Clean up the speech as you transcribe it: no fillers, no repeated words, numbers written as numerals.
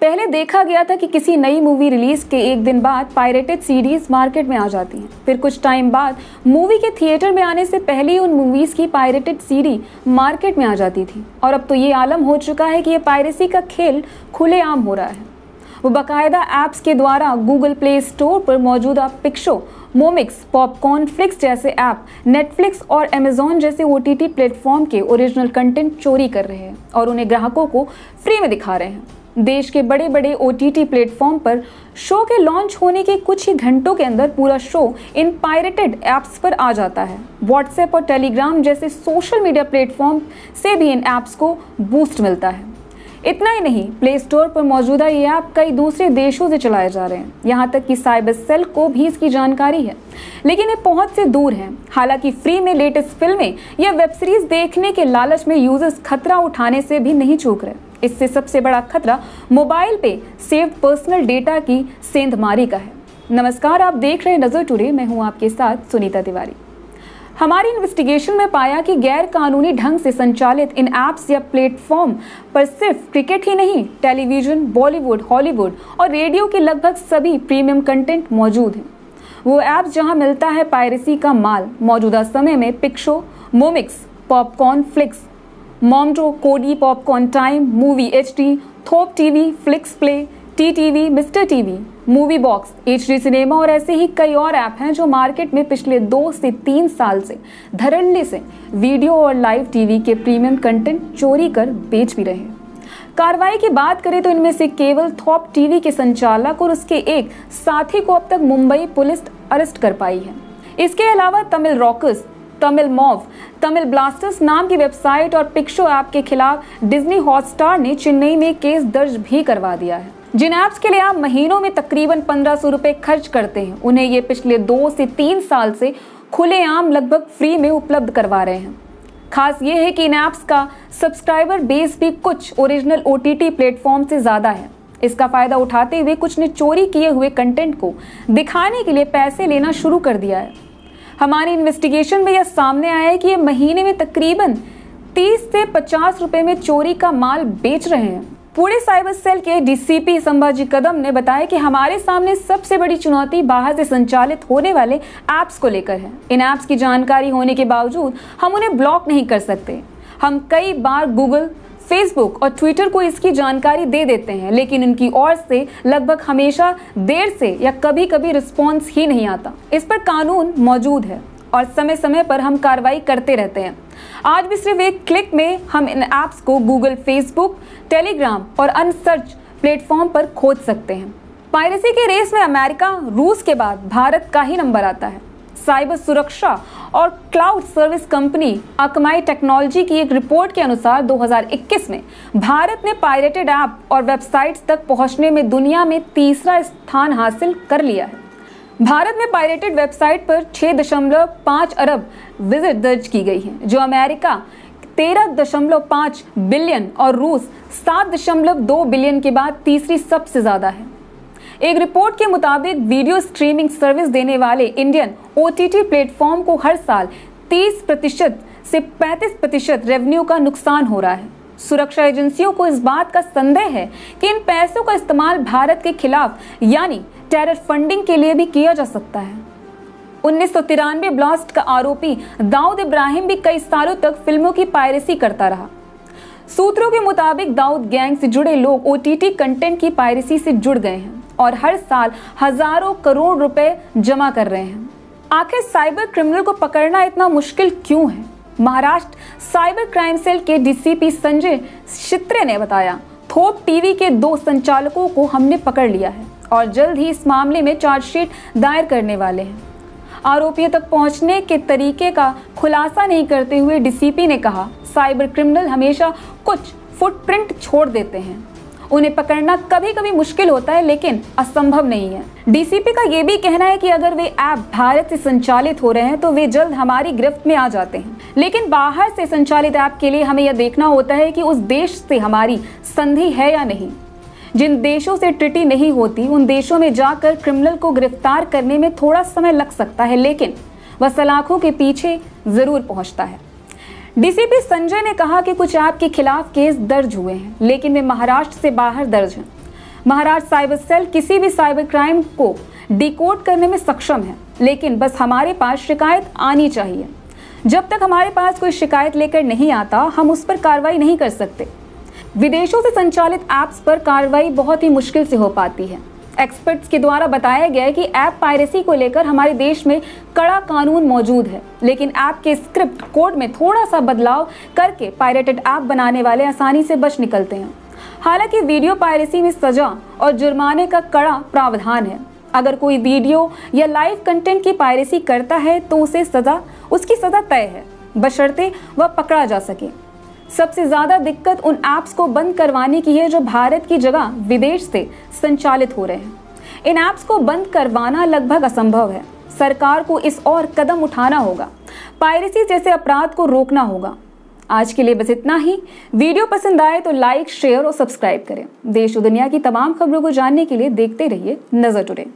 पहले देखा गया था कि किसी नई मूवी रिलीज के एक दिन बाद पायरेटेड सीडीज मार्केट में आ जाती हैं। फिर कुछ टाइम बाद मूवी के थिएटर में आने से पहले ही उन मूवीज़ की पायरेटेड सीडी मार्केट में आ जाती थी और अब तो ये आलम हो चुका है कि ये पायरेसी का खेल खुलेआम हो रहा है। वो बाकायदा ऐप्स के द्वारा गूगल प्ले स्टोर पर मौजूदा पिक्चो मोमिक्स, पॉपकॉर्नफ्लिक्स जैसे ऐप नेटफ्लिक्स और अमेजॉन जैसे OTT प्लेटफॉर्म के ओरिजिनल कंटेंट चोरी कर रहे हैं और उन्हें ग्राहकों को फ्री में दिखा रहे हैं। देश के बड़े बड़े OTT प्लेटफॉर्म पर शो के लॉन्च होने के कुछ ही घंटों के अंदर पूरा शो इन पायरेटेड ऐप्स पर आ जाता है। व्हाट्सएप और टेलीग्राम जैसे सोशल मीडिया प्लेटफॉर्म से भी इन ऐप्स को बूस्ट मिलता है। इतना ही नहीं, प्ले स्टोर पर मौजूदा ये ऐप कई दूसरे देशों से चलाए जा रहे हैं। यहाँ तक कि साइबर सेल को भी इसकी जानकारी है, लेकिन ये पहुँच से दूर हैं। हालांकि फ्री में लेटेस्ट फिल्में या वेब सीरीज देखने के लालच में यूजर्स खतरा उठाने से भी नहीं चूक रहे। इससे सबसे बड़ा खतरा मोबाइल पे सेव्ड पर्सनल डेटा की सेंधमारी का है। नमस्कार, आप देख रहे हैं नज़र टुडे, मैं हूँ आपके साथ सुनीता तिवारी। हमारी इन्वेस्टिगेशन में पाया कि गैर कानूनी ढंग से संचालित इन ऐप्स या प्लेटफॉर्म पर सिर्फ क्रिकेट ही नहीं, टेलीविज़न, बॉलीवुड, हॉलीवुड और रेडियो के लगभग सभी प्रीमियम कंटेंट मौजूद हैं। वो ऐप्स जहां मिलता है पायरेसी का माल, मौजूदा समय में पिक्चो मोमिक्स, पॉपकॉर्न फ्लिक्स, मोमडो, Kodi, popcorn time, movie HD, Thop TV, flix play, TTV, mister TV, movie box, H cinema और ऐसे ही कई और ऐप हैं जो मार्केट में पिछले 2 से 3 साल से धड़ल्ले से वीडियो और लाइव TV के प्रीमियम कंटेंट चोरी कर बेच भी रहे हैं। कार्रवाई की बात करें तो इनमें से केवल थॉप TV के संचालक और उसके एक साथी को अब तक मुंबई पुलिस अरेस्ट कर पाई है। इसके अलावा तमिल रॉकर्स, तमिल मॉव, तमिल ब्लास्टर्स नाम की वेबसाइट और पिक्चो ऐप के खिलाफ डिज्नी हॉटस्टार ने चेन्नई में केस दर्ज भी करवा दिया है। जिन ऐप्स के लिए आप महीनों में तकरीबन 1500 रुपये खर्च करते हैं, उन्हें ये पिछले 2 से 3 साल से खुलेआम लगभग फ्री में उपलब्ध करवा रहे हैं। खास ये है कि इन ऐप्स का सब्सक्राइबर बेस भी कुछ ओरिजिनल OTT प्लेटफॉर्म से ज़्यादा है। इसका फ़ायदा उठाते हुए कुछ ने चोरी किए हुए कंटेंट को दिखाने के लिए पैसे लेना शुरू कर दिया है। हमारी इन्वेस्टिगेशन में यह सामने आया है कि ये महीने में तकरीबन 30 से 50 रुपये में चोरी का माल बेच रहे हैं। पुणे साइबर सेल के DCP संभाजी कदम ने बताया कि हमारे सामने सबसे बड़ी चुनौती बाहर से संचालित होने वाले ऐप्स को लेकर है। इन ऐप्स की जानकारी होने के बावजूद हम उन्हें ब्लॉक नहीं कर सकते। हम कई बार गूगल, फेसबुक और ट्विटर को इसकी जानकारी दे देते हैं, लेकिन उनकी ओर से लगभग हमेशा देर से या कभी कभी रिस्पॉन्स ही नहीं आता। इस पर कानून मौजूद है और समय समय पर हम कार्रवाई करते रहते हैं। आज भी सिर्फ एक क्लिक में हम इन ऐप्स को गूगल, फेसबुक, टेलीग्राम और अन्य सर्च प्लेटफॉर्म पर खोज सकते हैं। पायरेसी के रेस में अमेरिका, रूस के बाद भारत का ही नंबर आता है। साइबर सुरक्षा और cloud service company Akamai technology की एक रिपोर्ट के अनुसार 2021 में भारत ने पायरेटेड ऐप और वेबसाइट्स तक पहुँचने में दुनिया में 3रा स्थान हासिल कर लिया है। भारत में पायरेटेड वेबसाइट पर 6.5 अरब विजिट दर्ज की गई हैं, जो अमेरिका 13.5 बिलियन और रूस 7.2 बिलियन के बाद 3री सबसे ज़्यादा है। एक रिपोर्ट के मुताबिक वीडियो स्ट्रीमिंग सर्विस देने वाले इंडियन OTT प्लेटफॉर्म को हर साल 30% से 35% रेवेन्यू का नुकसान हो रहा है। सुरक्षा एजेंसियों को इस बात का संदेह है कि इन पैसों का इस्तेमाल भारत के खिलाफ यानी टेरर फंडिंग के लिए भी किया जा सकता है। 1993 ब्लास्ट का आरोपी दाऊद इब्राहिम भी कई सालों तक फिल्मों की पायरेसी करता रहा। सूत्रों के मुताबिक दाऊद गैंग से जुड़े लोग OTT कंटेंट की पायरेसी से जुड़ गए हैं और हर साल हजारों करोड़ रुपए जमा कर रहे हैं। आखिर साइबर क्रिमिनल को पकड़ना इतना मुश्किल क्यों है? महाराष्ट्र साइबर क्राइम सेल के DCP संजय शित्रे ने बताया, थोप TV के 2 संचालकों को हमने पकड़ लिया है और जल्द ही इस मामले में चार्जशीट दायर करने वाले हैं। आरोपियों तक पहुंचने के तरीके का खुलासा नहीं करते हुए DCP ने कहा, साइबर क्रिमिनल हमेशा कुछ फुटप्रिंट छोड़ देते हैं। उन्हें पकड़ना कभी कभी मुश्किल होता है, लेकिन असंभव नहीं है। DCP का ये भी कहना है कि अगर वे ऐप भारत से संचालित हो रहे हैं तो वे जल्द हमारी गिरफ्त में आ जाते हैं, लेकिन बाहर से संचालित ऐप के लिए हमें यह देखना होता है कि उस देश से हमारी संधि है या नहीं। जिन देशों से ट्रिटी नहीं होती, उन देशों में जाकर क्रिमिनल को गिरफ्तार करने में थोड़ा समय लग सकता है, लेकिन वह सलाखों के पीछे जरूर पहुंचता है। DCP संजय ने कहा कि कुछ ऐप के खिलाफ केस दर्ज हुए हैं, लेकिन वे महाराष्ट्र से बाहर दर्ज हैं। महाराज साइबर सेल किसी भी साइबर क्राइम को डिकोड करने में सक्षम है, लेकिन बस हमारे पास शिकायत आनी चाहिए। जब तक हमारे पास कोई शिकायत लेकर नहीं आता, हम उस पर कार्रवाई नहीं कर सकते। विदेशों से संचालित ऐप्स पर कार्रवाई बहुत ही मुश्किल से हो पाती है। एक्सपर्ट्स के द्वारा बताया गया है कि ऐप पायरेसी को लेकर हमारे देश में कड़ा कानून मौजूद है, लेकिन ऐप के स्क्रिप्ट कोड में थोड़ा सा बदलाव करके पायरेटेड ऐप बनाने वाले आसानी से बच निकलते हैं। हालांकि वीडियो पायरेसी में सजा और जुर्माने का कड़ा प्रावधान है। अगर कोई वीडियो या लाइव कंटेंट की पायरेसी करता है तो उसकी सजा तय है, बशर्ते वह पकड़ा जा सके। सबसे ज़्यादा दिक्कत उन ऐप्स को बंद करवाने की है जो भारत की जगह विदेश से संचालित हो रहे हैं। इन ऐप्स को बंद करवाना लगभग असंभव है। सरकार को इस ओर कदम उठाना होगा, पायरेसी जैसे अपराध को रोकना होगा। आज के लिए बस इतना ही। वीडियो पसंद आए तो लाइक, शेयर और सब्सक्राइब करें। देश और दुनिया की तमाम खबरों को जानने के लिए देखते रहिए नज़र टुडे।